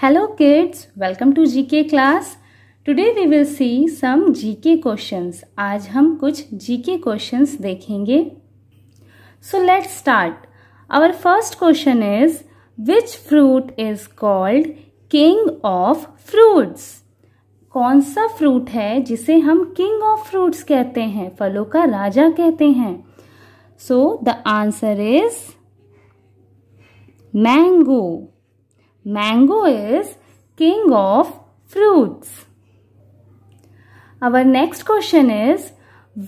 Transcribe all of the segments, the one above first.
Hello kids, welcome to GK class. Today we will see some GK questions. आज हम कुछ GK questions देखेंगे. So let's start. Our first question is, which fruit is called king of fruits? कौन सा fruit है जिसे हम king of fruits कहते हैं, फलों का राजा कहते हैं? So the answer is mango. Mango is king of fruits. Our next question is,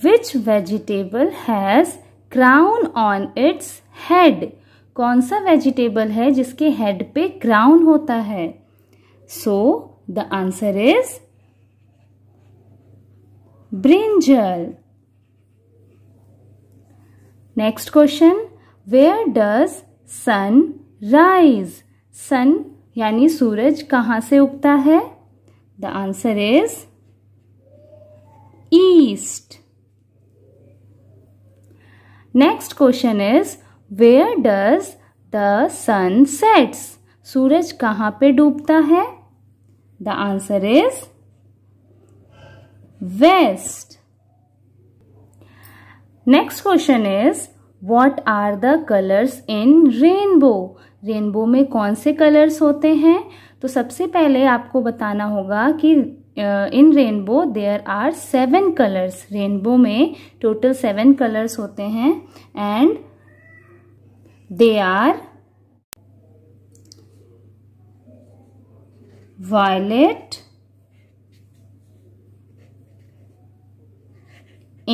which vegetable has crown on its head? कौन सा vegetable है जिसके head पे crown होता है? So the answer is brinjal. Next question, where does sun rise? सन यानी सूरज कहाँ से उगता है? The answer is east. Next question is, where does the sun sets? सूरज कहाँ पे डूबता है? The answer is west. Next question is, what are the colours in rainbow? Rainbow में कौन से कलर्स होते हैं? तो सबसे पहले आपको बताना होगा कि in rainbow there are 7 colours. Rainbow में टोटल 7 कलर्स होते हैं and they are violet,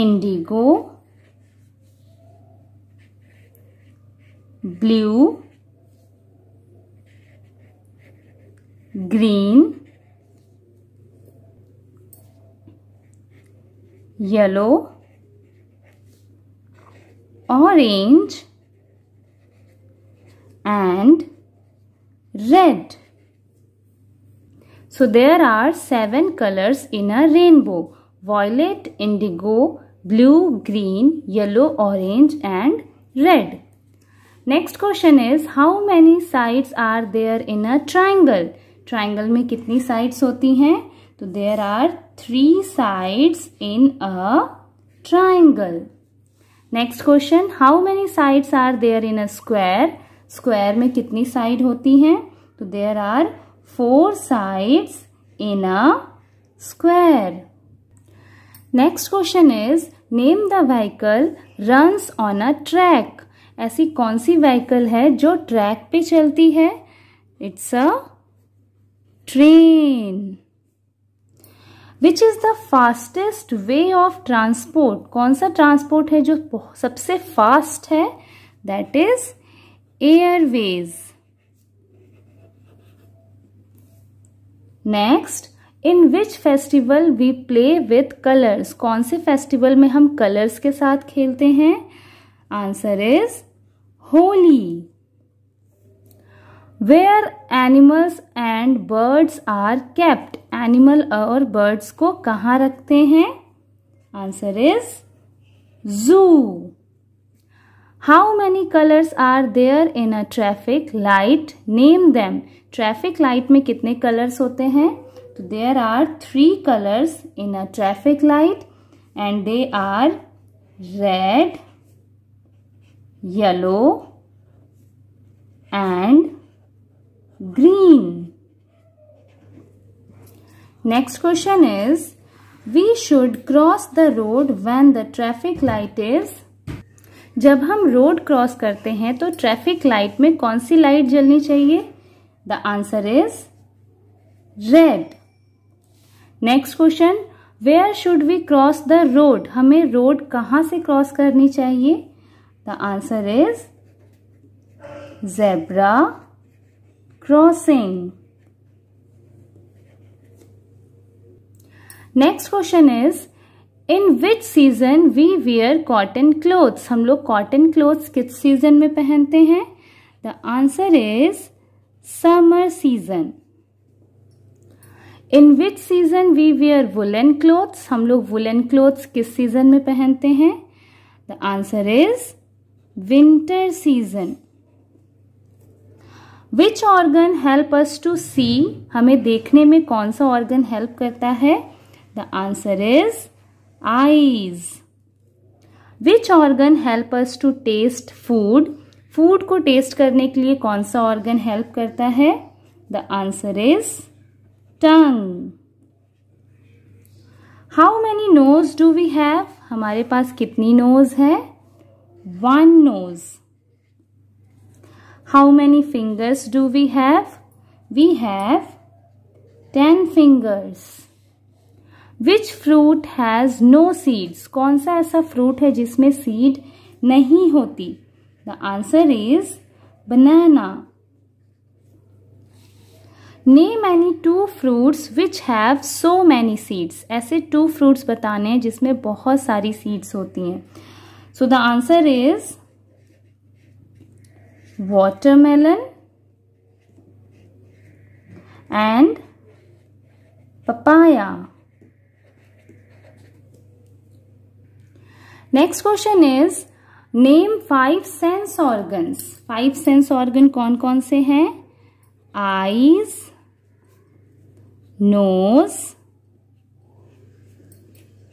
indigo, blue, green, yellow, orange and red. So there are 7 colors in a rainbow: violet, indigo, blue, green, yellow, orange and red. Next question is, how many sides are there in a triangle? Triangle में कितनी sides होती हैं? तो there are 3 sides in a triangle. Next question, how many sides are there in a square? Square में कितनी side होती हैं? तो there are 4 sides in a square. Next question is, name the vehicle runs on a track. ऐसी कौन सी vehicle है जो track पे चलती है? It's a train. Which is the fastest way of transport? कौन सा ट्रांसपोर्ट है जो सबसे फास्ट है? That is airways. Next, in which festival we play with colours? कौन से फेस्टिवल में हम कलर्स के साथ खेलते हैं? Answer is Holi. Where animals and birds are kept? Animal और बर्ड्स को कहाँ रखते हैं? Answer is zoo. How many colours are there in a traffic light? Name them. Traffic light में कितने कलर्स होते हैं? तो there are 3 colours in a traffic light and they are red, yellow and green. Next question is, we should cross the road when the traffic light is. जब हम road cross करते हैं तो ट्रैफिक लाइट में कौन सी light जलनी चाहिए? The answer is red. Next question, where should we cross the road? हमें road कहाँ से क्रॉस करनी चाहिए? The answer is zebra crossing. Next question is, in which season we wear cotton clothes? हम लोग cotton clothes किस season में पहनते हैं? The answer is summer season. In which season we wear woolen clothes? हम लोग woolen clothes किस season में पहनते हैं? The answer is winter season. Which organ help us to see, हमें देखने में कौन सा ऑर्गन हेल्प करता है? The answer is eyes. Which organ help us to taste food, food को टेस्ट करने के लिए कौन सा ऑर्गन हेल्प करता है? The answer is tongue. How many nose do we have, हमारे पास कितनी नोज है? One nose. How many fingers do we have? We have 10 fingers. Which fruit has no seeds, कौन सा ऐसा फ्रूट है जिसमें सीड नहीं होती? The answer is banana. Name any two fruits which have so many seeds. ऐसे two fruits बताने हैं जिसमें बहुत सारी seeds होती हैं. So the answer is watermelon and papaya. Next question is name 5 sense organs. 5 sense organ कौन कौन से हैं? Eyes, nose,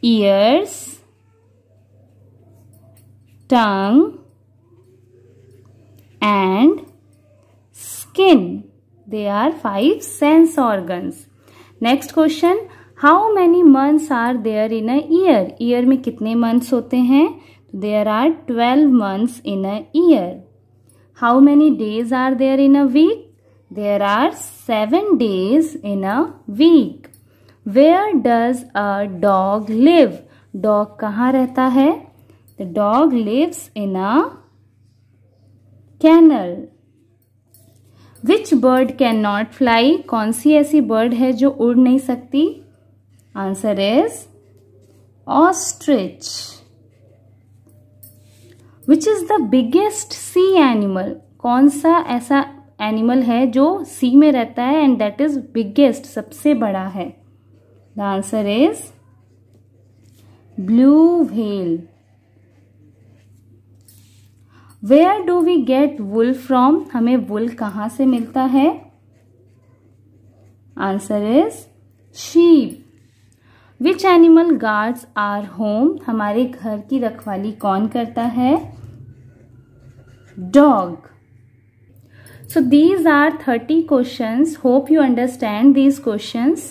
ears, tongue and skin. They are 5 sense organs. Next question, how many months are there in a year, year में कितने months होते हैं? There are 12 months in a year. How many days are there in a week? There are 7 days in a week. Where does a dog live? Dog कहाँ रहता है? The dog lives in a kennel. Which bird cannot fly? कौन सी ऐसी bird है जो उड़ नहीं सकती? Answer is ostrich. Which is the biggest sea animal? कौन सा ऐसा एनिमल है जो सी में रहता है and that is biggest, सबसे बड़ा है? The answer is blue whale. Where do we get wool from? हमें wool कहाँ से मिलता है? Answer is sheep. Which animal guards our home? हमारे घर की रखवाली कौन करता है? Dog. So these are 30 questions. Hope you understand these questions.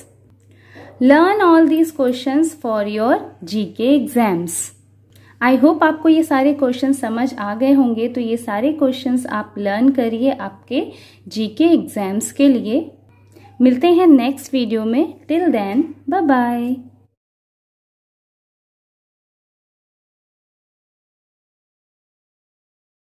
Learn all these questions for your GK exams. I hope आपको ये सारे क्वेश्चन समझ आ गए होंगे. तो ये सारे क्वेश्चन आप लर्न करिए आपके GK एग्जाम्स के लिए. मिलते हैं नेक्स्ट वीडियो में. Till then bye bye.